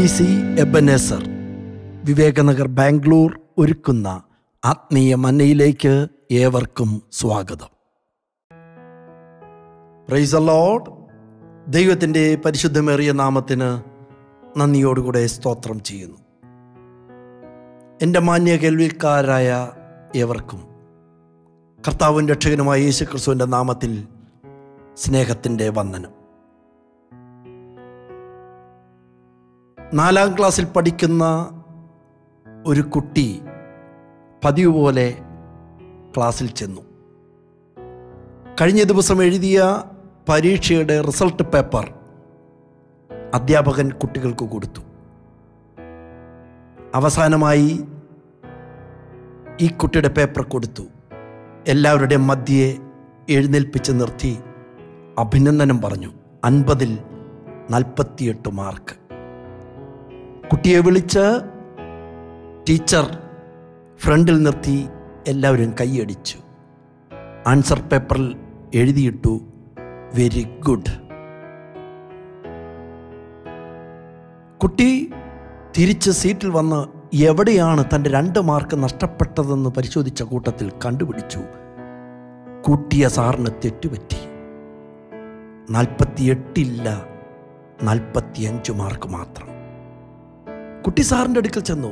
IPC Ebenezer Viveknagar Bangalore ഒരുക്കുന്ന ആത്മീയ മന്നയിലേക്ക് ഏവർക്കും സ്വാഗതം. Praise the Lord. ദൈവത്തിൻ്റെ പരിശുദ്ധമേറിയ നാമത്തിന് നന്ദിയോടുകൂടെ സ്തോത്രം ചെയ്യുന്നു. എൻ്റെ മാന്യ കേൾവിക്കാരായ ഏവർക്കും കർത്താവിൻ്റെ രക്ഷകനുമായ യേശു ക്രിസ്തുവിൻ്റെ നാമത്തിൽ സ്നേഹത്തിൻ്റെ വന്ദനം. 4ാം ക്ലാസ്സിൽ പഠിക്കുന്ന ഒരു കുട്ടി പതിവ് പോലെ ക്ലാസ്സിൽ ചെന്നു. കഴിഞ്ഞ ദിവസം എഴുതിയ പരീക്ഷയുടെ റിസൾട്ട് പേപ്പർ അധ്യാപകൻ കുട്ടികൾക്ക് കൊടുത്തു. അവസാനമായി ഈ കുട്ടിയുടെ പേപ്പർ കൊടുത്തു. എല്ലാവരുടെയും മധ്യയെ എഴുന്നേൽപ്പിച്ച് നിർത്തി അഭിനന്ദനം പറഞ്ഞു. 50-48 മാർക്ക്. കുട്ടിയെ വിളിച്ച് ടീച്ചർ ഫ്രണ്ടിൽ നിർത്തി എല്ലാവരും കൈയടിച്ചു. ആൻസർ പേപ്പറിൽ എഴുതിയിട്ടു വെരി ഗുഡ്. കുട്ടി തിരിച്ച് സീറ്റിൽ വന്ന് എവിടെയാണ് തൻ്റെ 2 മാർക്ക് നഷ്ടപ്പെട്ടതെന്ന് പരിശോധിച്ച കൂട്ടത്തിൽ കണ്ടുപിടിച്ചു കൂട്ടിയ സാറിന് തെറ്റുപറ്റി. 48 ഇല്ല, 45 മാർക്ക് മാത്രം. കുട്ടി സാറിൻ്റെ അടുക്കൽ ചെന്നു.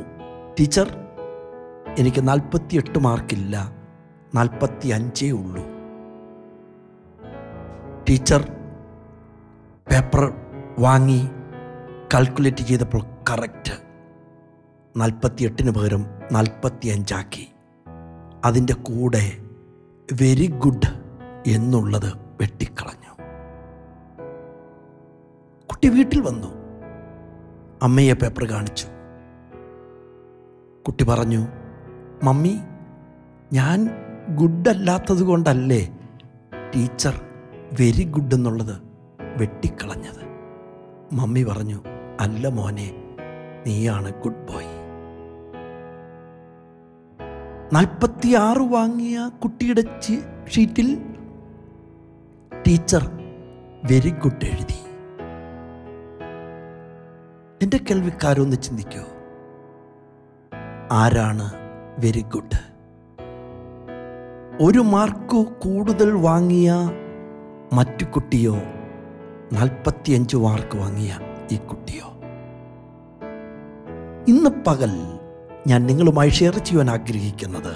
ടീച്ചർ, എനിക്ക് 48 മാർക്കില്ല, 45 ഉള്ളൂ. ടീച്ചർ പേപ്പർ വാങ്ങി കാൽക്കുലേറ്റ് ചെയ്തപ്പോൾ കറക്റ്റ് 48-ന് പകരം 45 ആക്കി. അതിൻ്റെ കൂടെ വെരി ഗുഡ് എന്നുള്ളത് വെട്ടിക്കളഞ്ഞു. കുട്ടി വീട്ടിൽ വന്നു. അമ്മയെ പേപ്പർ കാണിച്ചു. കുട്ടി പറഞ്ഞു, മമ്മി, ഞാൻ ഗുഡല്ലാത്തത് കൊണ്ടല്ലേ ടീച്ചർ വെരി ഗുഡ് എന്നുള്ളത് വെട്ടിക്കളഞ്ഞത്? മമ്മി പറഞ്ഞു, അല്ല മോനെ, നീയാണ് ഗുഡ് ബോയ്. 46 വാങ്ങിയ കുട്ടിയുടെ ഷീറ്റിൽ ടീച്ചർ വെരി ഗുഡ് എഴുതി. എൻ്റെ കേൾവിക്കാരൊന്ന് ചിന്തിക്കൂ, ആരാണ് വെരി ഗുഡ്? 1 മാർക്ക് കൂടുതൽ വാങ്ങിയ മറ്റു കുട്ടിയോ, 45 മാർക്ക് വാങ്ങിയ ഈ കുട്ടിയോ? ഇന്ന് പകൽ ഞാൻ നിങ്ങളുമായി ഷെയർ ചെയ്യാൻ ആഗ്രഹിക്കുന്നത്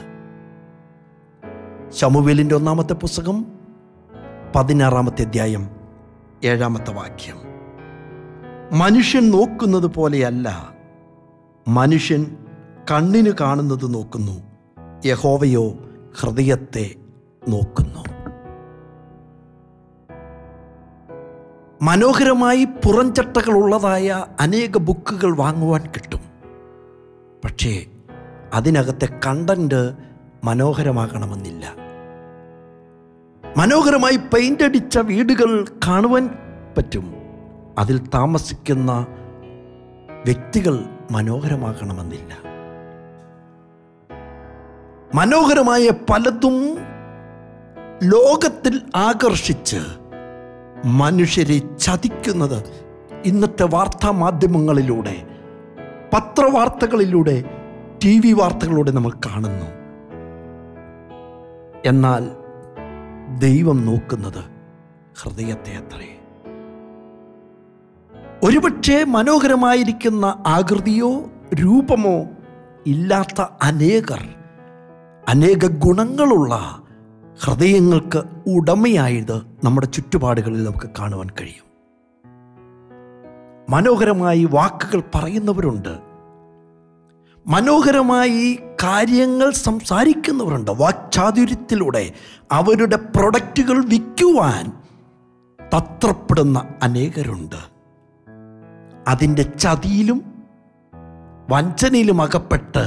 ശമൂവേലിൻ്റെ 1-ാമത്തെ പുസ്തകം 16-ാമത്തെ അധ്യായം 7-ാമത്തെ വാക്യം. മനുഷ്യൻ നോക്കുന്നത് പോലെയല്ല, മനുഷ്യൻ കണ്ണിന് കാണുന്നത് നോക്കുന്നു, യഹോവയോ ഹൃദയത്തെ നോക്കുന്നു. മനോഹരമായി പുറംചട്ടകളുള്ളതായ അനേക ബുക്കുകൾ വാങ്ങുവാൻ കിട്ടും. പക്ഷേ അതിനകത്തെ കണ്ടന്റ് മനോഹരമാകണമെന്നില്ല. മനോഹരമായി പെയിൻ്റ് അടിച്ച വീടുകൾ കാണുവാൻ പറ്റും. അതിൽ താമസിക്കുന്ന വ്യക്തികൾ മനോഹരമാകണമെന്നില്ല. മനോഹരമായ പലതും ലോകത്തിൽ ആകർഷിച്ച് മനുഷ്യരെ ചതിക്കുന്നത് ഇന്നത്തെ വാർത്താ മാധ്യമങ്ങളിലൂടെ, പത്രവാർത്തകളിലൂടെ, TV വാർത്തകളിലൂടെ നമ്മൾ കാണുന്നു. എന്നാൽ ദൈവം നോക്കുന്നത് ഹൃദയത്തെ അത്രേ. ഒരുപക്ഷെ മനോഹരമായിരിക്കുന്ന ആകൃതിയോ രൂപമോ ഇല്ലാത്ത അനേകർ അനേക ഗുണങ്ങളുള്ള ഹൃദയങ്ങൾക്ക് ഉടമയായത് നമ്മുടെ ചുറ്റുപാടുകളിൽ നമുക്ക് കാണുവാൻ കഴിയും. മനോഹരമായി വാക്കുകൾ പറയുന്നവരുണ്ട്, മനോഹരമായി കാര്യങ്ങൾ സംസാരിക്കുന്നവരുണ്ട്. വാക്ചാതുര്യത്തിലൂടെ അവരുടെ പ്രൊഡക്റ്റുകൾ വിൽക്കുവാൻ തത്രപ്പെടുന്ന അനേകരുണ്ട്. അതിൻ്റെ ചതിയിലും വഞ്ചനയിലും അകപ്പെട്ട്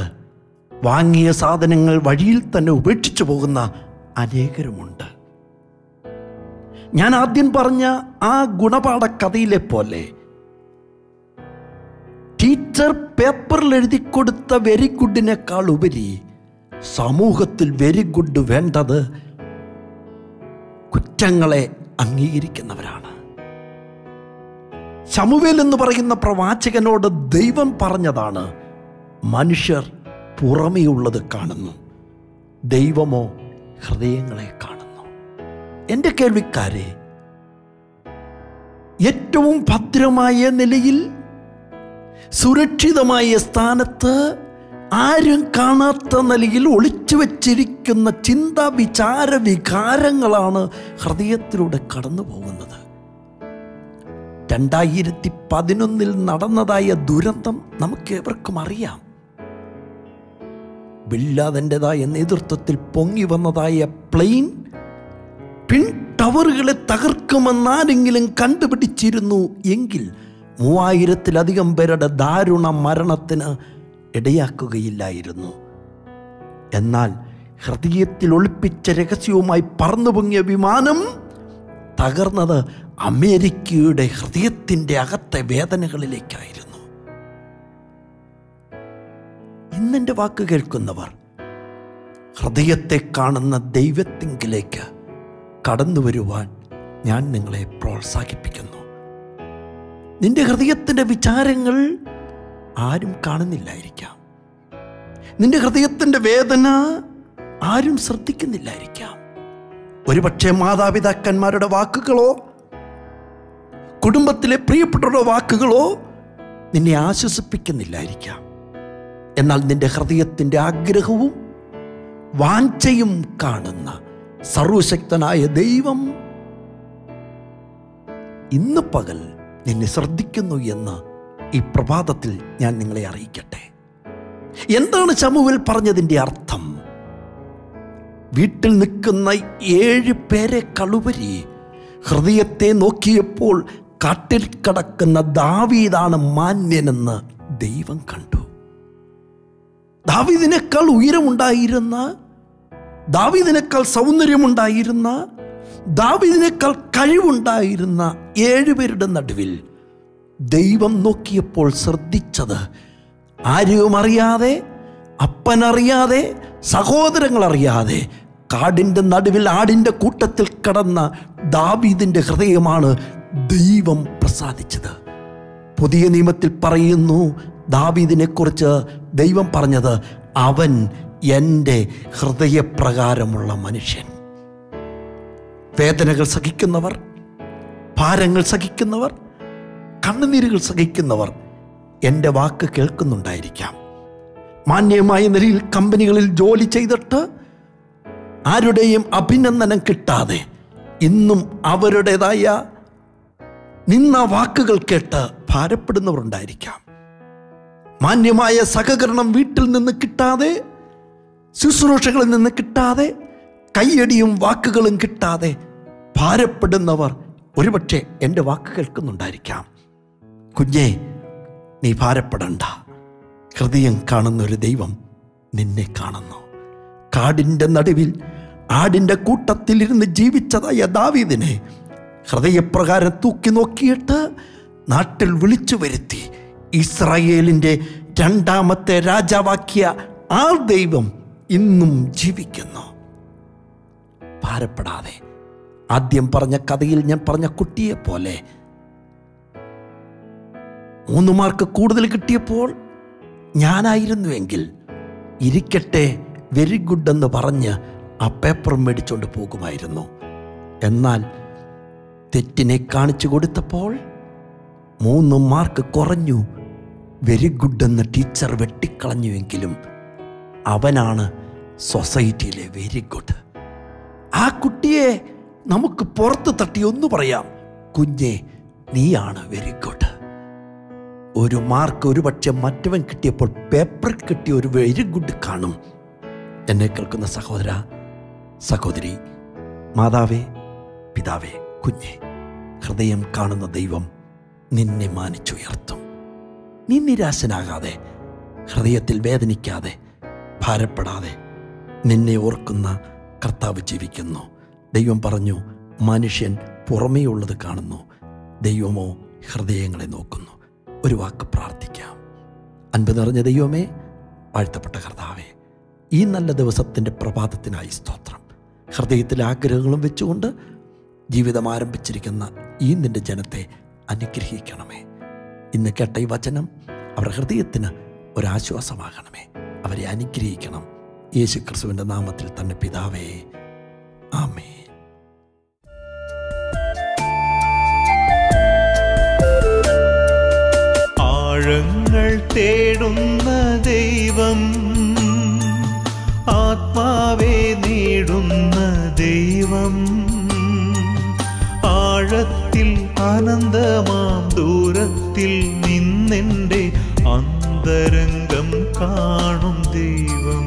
വാങ്ങിയ സാധനങ്ങൾ വഴിയിൽ തന്നെ ഉപേക്ഷിച്ചു പോകുന്ന അനേകരുമുണ്ട്. ഞാൻ ആദ്യം പറഞ്ഞ ആ ഗുണപാഠ കഥയിലെ പോലെ ടീച്ചർ പേപ്പറിൽ എഴുതി കൊടുത്ത വെരി ഗുഡിനേക്കാൾ ഉപരി സമൂഹത്തിൽ വെരി ഗുഡ് വേണ്ടത് കുറ്റങ്ങളെ അംഗീകരിക്കുന്നവരാണ്. ശമൂവേൽ എന്ന് പറയുന്ന പ്രവാചകനോട് ദൈവം പറഞ്ഞതാണ്, മനുഷ്യർ പുറമേയുള്ളത് കാണുന്നു, ദൈവമോ ഹൃദയങ്ങളെ കാണുന്നു. എൻ്റെ കേൾവിക്കാരെ, ഏറ്റവും ഭദ്രമായ നിലയിൽ സുരക്ഷിതമായ സ്ഥാനത്ത് ആരും കാണാത്ത നിലയിൽ ഒളിച്ചു വച്ചിരിക്കുന്ന ചിന്ത വിചാര വികാരങ്ങളാണ് ഹൃദയത്തിലൂടെ കടന്നു പോകുന്നത്. 2011 നടന്നതായ ദുരന്തം നമുക്കേവർക്കും അറിയാം. ബില്ലാദൻ്റെതായ നേതൃത്വത്തിൽ പൊങ്ങി വന്നതായ പ്ലെയിൻ പിൻ ടവറുകളെ തകർക്കുമെന്നാരെങ്കിലും കണ്ടുപിടിച്ചിരുന്നു എങ്കിൽ 3000-ലധികം പേരുടെ ദാരുണ മരണത്തിന് ഇടയാക്കുകയില്ലായിരുന്നു. എന്നാൽ ഹൃദയത്തിൽ ഒളിപ്പിച്ച രഹസ്യവുമായി പറന്നു പൊങ്ങിയ വിമാനം തകർന്നത് അമേരിക്കയുടെ ഹൃദയത്തിൻ്റെ അകത്തെ വേദനകളിലേക്കായിരുന്നു. ഇന്നെൻ്റെ വാക്ക് കേൾക്കുന്നവർ ഹൃദയത്തെ കാണുന്ന ദൈവത്തിങ്കിലേക്ക് കടന്നു വരുവാൻ ഞാൻ നിങ്ങളെ പ്രോത്സാഹിപ്പിക്കുന്നു. നിന്റെ ഹൃദയത്തിൻ്റെ വിചാരങ്ങൾ ആരും കാണുന്നില്ലായിരിക്കാം, നിന്റെ ഹൃദയത്തിൻ്റെ വേദന ആരും ശ്രദ്ധിക്കുന്നില്ലായിരിക്കാം. ഒരുപക്ഷെ മാതാപിതാക്കന്മാരുടെ വാക്കുകളോ കുടുംബത്തിലെ പ്രിയപ്പെട്ടവരുടെ വാക്കുകളോ നിന്നെ ആശ്വസിപ്പിക്കുന്നില്ലായിരിക്കാം. എന്നാൽ നിന്റെ ഹൃദയത്തിൻ്റെ ആഗ്രഹവും വാഞ്ചയും കാണുന്ന സർവശക്തനായ ദൈവം ഇന്ന് പകൽ നിന്നെ ശ്രദ്ധിക്കുന്നു എന്ന് ഈ പ്രഭാതത്തിൽ ഞാൻ നിങ്ങളെ അറിയിക്കട്ടെ. എന്താണ് ശമൂവേൽ പറഞ്ഞതിൻ്റെ അർത്ഥം? വീട്ടിൽ നിൽക്കുന്ന 7 പേരെക്കാളുപരി ഹൃദയത്തെ നോക്കിയപ്പോൾ കാട്ടിൽ കിടക്കുന്ന ദാവീദാണ് മാന്യനെന്ന് ദൈവം കണ്ടു. ദാവീദിനേക്കാൾ ഉയരമുണ്ടായിരുന്ന, ദാവീദിനേക്കാൾ സൗന്ദര്യമുണ്ടായിരുന്ന, ദാവീദിനേക്കാൾ കഴിവുണ്ടായിരുന്ന 7 പേരുടെ നടുവിൽ ദൈവം നോക്കിയപ്പോൾ ശ്രദ്ധിച്ചത് ആരെയും അറിയാതെ, അപ്പനറിയാതെ, സഹോദരങ്ങളറിയാതെ കാടിൻ്റെ നടുവിൽ ആടിൻ്റെ കൂട്ടത്തിൽ കടന്ന ദാവീദിൻ്റെ ഹൃദയമാണ് ദൈവം പ്രസാദിച്ചത്. പുതിയ നിയമത്തിൽ പറയുന്നു ദാവീദിനെക്കുറിച്ച് ദൈവം പറഞ്ഞത്, അവൻ എൻ്റെ ഹൃദയപ്രകാരമുള്ള മനുഷ്യൻ. വേദനകൾ സഹിക്കുന്നവർ, ഭാരങ്ങൾ സഹിക്കുന്നവർ, കണ്ണുനീരുകൾ സഹിക്കുന്നവർ എൻ്റെ വാക്ക് കേൾക്കുന്നുണ്ടായിരിക്കാം. മാന്യമായ നിലയിൽ കമ്പനികളിൽ ജോലി ചെയ്തിട്ട് ആരുടെയും അഭിനന്ദനം കിട്ടാതെ ഇന്നും അവരുടേതായ നിന്ന വാക്കുകൾ കേട്ട് ഭാരപ്പെടുന്നവരുണ്ടായിരിക്കാം. മാന്യമായ സഹകരണം വീട്ടിൽ നിന്ന് കിട്ടാതെ, ശുശ്രൂഷകളിൽ നിന്ന് കിട്ടാതെ, കയ്യടിയും വാക്കുകളും കിട്ടാതെ ഭാരപ്പെടുന്നവർ ഒരുപക്ഷെ എൻ്റെ വാക്ക് കേൾക്കുന്നുണ്ടായിരിക്കാം. കുഞ്ഞേ, നീ ഭാരപ്പെടണ്ട, ഹൃദയം കാണുന്നൊരു ദൈവം നിന്നെ കാണുന്നു. കാടിൻ്റെ നടുവിൽ ആടിൻ്റെ കൂട്ടത്തിലിരുന്ന് ജീവിച്ചതായ ദാവീദിനെ ഹൃദയപ്രകാരം തൂക്കി നോക്കിയിട്ട് നാട്ടിൽ വിളിച്ചു വരുത്തി ഇസ്രായേലിൻ്റെ 2ാമത്തെ രാജാവാക്കിയ ആ ദൈവം ഇന്നും ജീവിക്കുന്നു. ഭാരപ്പെടാതെ, ആദ്യം പറഞ്ഞ കഥയിൽ ഞാൻ പറഞ്ഞ കുട്ടിയെ പോലെ, 3 മാർക്ക് കൂടുതൽ കിട്ടിയപ്പോൾ ഞാനായിരുന്നുവെങ്കിൽ ഇരിക്കട്ടെ വെരി ഗുഡ് എന്ന് പറഞ്ഞ് ആ പേപ്പർ മേടിച്ചുകൊണ്ട് പോകുമായിരുന്നു. എന്നാൽ തെറ്റിനെ കാണിച്ചു കൊടുത്തപ്പോൾ 3 മാർക്ക് കുറഞ്ഞു, വെരി ഗുഡ് എന്ന് ടീച്ചർ വെട്ടിക്കളഞ്ഞുവെങ്കിലും അവനാണ് സൊസൈറ്റിയിലെ വെരി ഗുഡ്. ആ കുട്ടിയെ നമുക്ക് പുറത്ത് തട്ടി ഒന്ന് പറയാം, കുഞ്ഞെ നീയാണ് വെരി ഗുഡ്. 1 മാർക്ക് ഒരുപക്ഷെ മറ്റവൻ കിട്ടിയപ്പോൾ പേപ്പറിൽ കിട്ടിയ ഒരു വെരി ഗുഡ് കാണും. എന്നെ കേൾക്കുന്ന സഹോദര, സഹോദരി, മാതാവേ, പിതാവേ, കുഞ്ഞെ, ഹൃദയം കാണുന്ന ദൈവം നിന്നെ മാനിച്ചുയർത്തും. നീ നിരാശനാകാതെ, ഹൃദയത്തിൽ വേദനിക്കാതെ, ഭാരപ്പെടാതെ നിന്നെ ഓർക്കുന്ന കർത്താവ് ജീവിക്കുന്നു. ദൈവം പറഞ്ഞു, മനുഷ്യൻ പുറമേയുള്ളത് കാണുന്നു, ദൈവമോ ഹൃദയങ്ങളെ നോക്കുന്നു. ഒരു വാക്ക് പ്രാർത്ഥിക്കാം. അൻപ് നിറഞ്ഞ ദൈവമേ, വാഴ്ത്തപ്പെട്ട കർത്താവേ, ഈ നല്ല ദിവസത്തിൻ്റെ പ്രഭാതത്തിനായി സ്തോത്രം. ഹൃദയത്തിലെ ആഗ്രഹങ്ങളും വെച്ചുകൊണ്ട് ജീവിതം ആരംഭിച്ചിരിക്കുന്ന ഈ നിൻ്റെ ജനത്തെ അനുഗ്രഹിക്കണമേ. ഇന്ന് കേട്ട ഈ വചനം അവരുടെ ഹൃദയത്തിന് ഒരാശ്വാസമാകണമേ. അവരെ അനുഗ്രഹിക്കണം. യേശു ക്രിസ്തുവിൻ്റെ നാമത്തിൽ തന്നെ പിതാവേ, ആമേൻ. ആഴങ്ങൾ തേടുന്ന ദൈവം, ആത്മാവേ നേടുന്ന ദൈവം, ആഴത്തിൽ ആനന്ദമാം ദൂരത്തിൽ നിന്നെൻ്റെ അന്തരംഗം കാണും ദൈവം.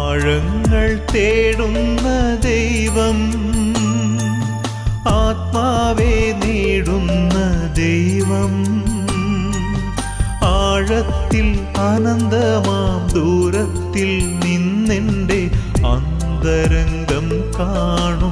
ആഴങ്ങൾ തേടുന്ന ദൈവം, ആത്മാവേ നേടുന്ന ദൈവം, ആഴത്തിൽ ആനന്ദമാം ദൂരത്തിൽ നിന്നെൻ്റെ അന്തരംഗം കാണും.